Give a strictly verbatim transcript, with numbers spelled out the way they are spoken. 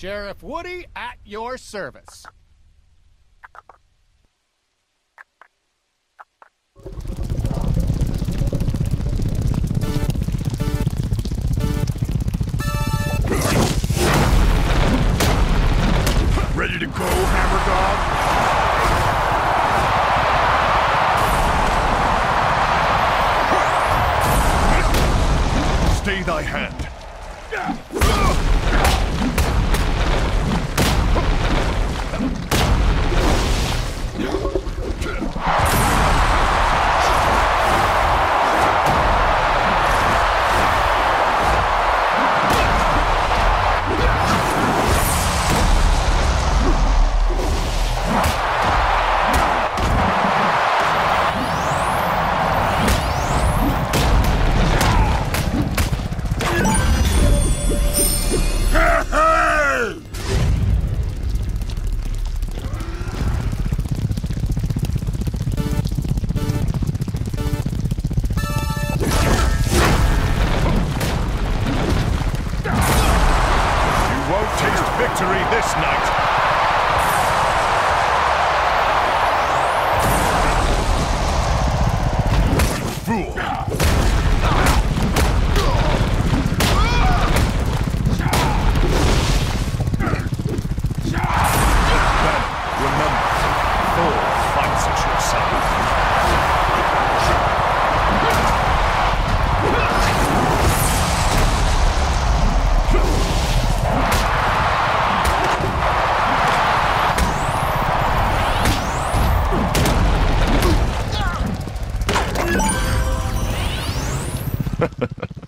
Sheriff Woody at your service. Ready to go, Hammer Dog? Stay thy hand. Victory this night. Fool. Then remember, fool fights at yourself. Ha, ha, ha.